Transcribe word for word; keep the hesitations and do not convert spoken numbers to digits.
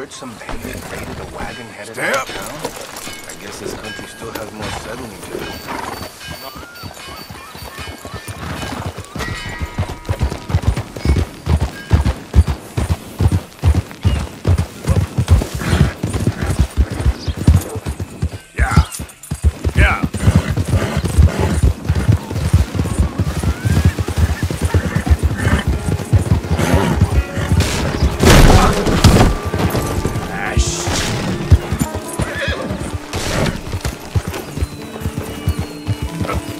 heard some bandit raided a wagon headed Stay out of town. I guess this country still has more settling to do. Oh.